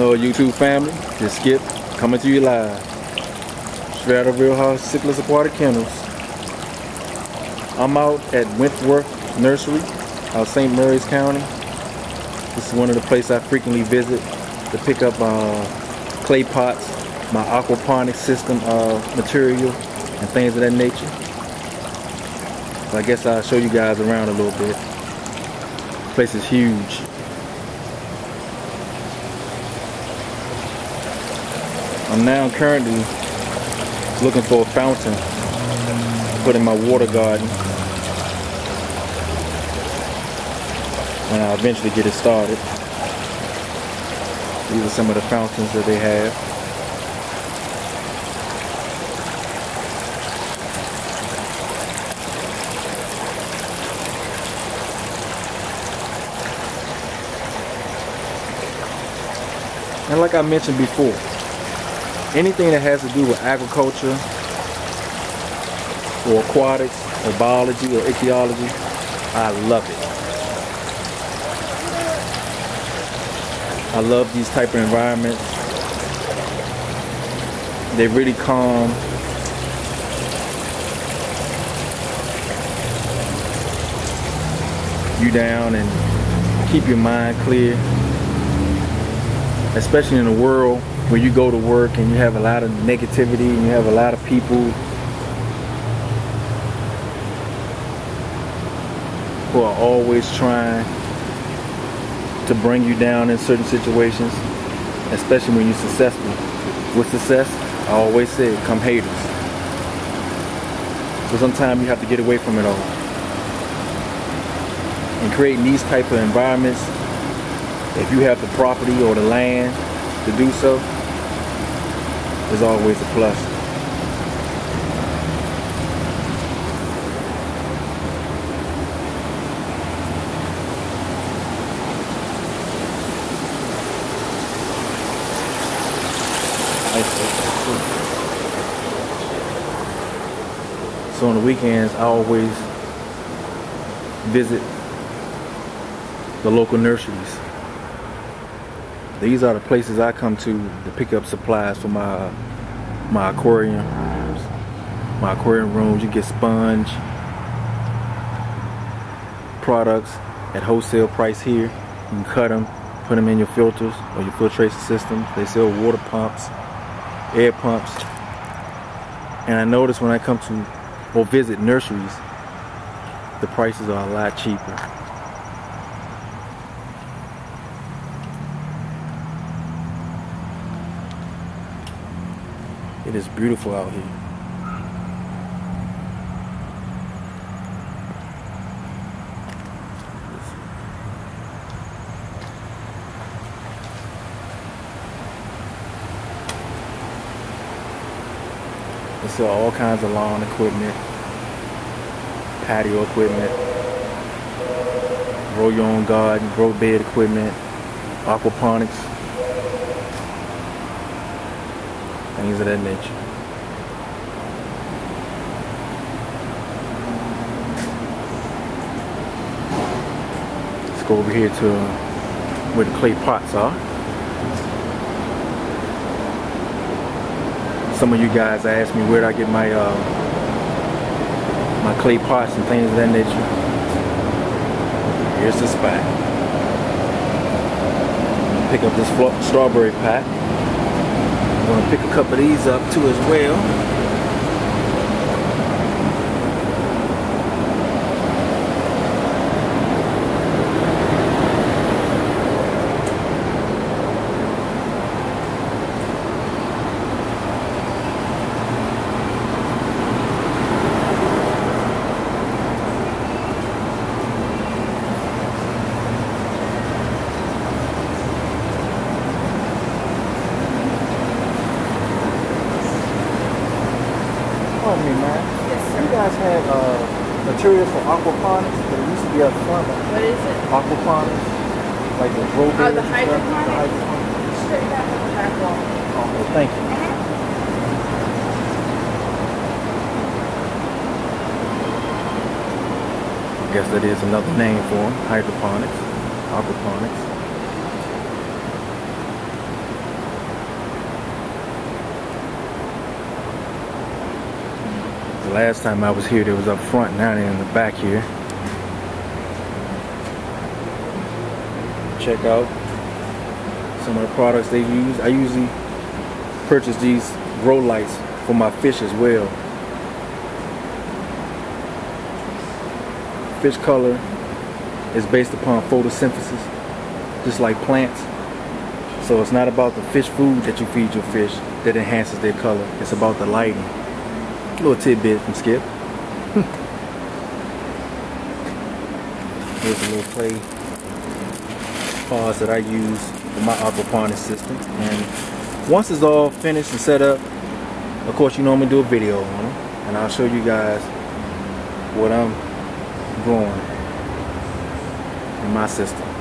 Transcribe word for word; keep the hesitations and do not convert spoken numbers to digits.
Hello YouTube family, this is Skip coming to you live. Straight out of Real Hard Cichlids Aquatic Kennels. I'm out at Wentworth Nursery out of Saint Mary's County. This is one of the places I frequently visit to pick up uh, clay pots, my aquaponics system uh, material, and things of that nature. So I guess I'll show you guys around a little bit. The place is huge. I'm now currently looking for a fountain to put in my water garden when I eventually get it started. These are some of the fountains that they have. And like I mentioned before, anything that has to do with agriculture or aquatics or biology or ichthyology, I love it. I love these type of environments. They're really calm. You down and keep your mind clear, especially in a world where you go to work and you have a lot of negativity and you have a lot of people who are always trying to bring you down in certain situations, especially when you're successful. With success, I always say, come haters. So sometimes you have to get away from it all. And creating these type of environments, if you have the property or the land to do so, is always a plus. So on the weekends, I always visit the local nurseries. These are the places I come to to pick up supplies for my my aquarium, my aquarium rooms. You get sponge products at wholesale price here. You can cut them, put them in your filters or your filtration systems. They sell water pumps, air pumps. And I notice when I come to or visit nurseries, the prices are a lot cheaper. It is beautiful out here. They sell all kinds of lawn equipment, patio equipment, grow your own garden, grow bed equipment, aquaponics, things of that nature. Let's go over here to where the clay pots are. Some of you guys asked me where did I get my uh, my clay pots and things of that nature. Here's the spot. Pick up this strawberry pot. I'm gonna pick a couple of these up too as well. Materials for aquaponics, but it used to be up front. What is it? Aquaponics, like the grow beds. Oh, the hydroponics. Straight back on the back wall. Oh, well, thank you. Uh-huh. I guess that is another name for them: hydroponics, aquaponics. The last time I was here, they was up front, now they're in the back here. Check out some of the products they use. I usually purchase these grow lights for my fish as well. Fish color is based upon photosynthesis, just like plants. So it's not about the fish food that you feed your fish that enhances their color. It's about the lighting. A little tidbit from Skip. Here's a little clay pods that I use for my aquaponics system. And once it's all finished and set up, of course you normally do a video on them. And I'll show you guys what I'm growing in my system.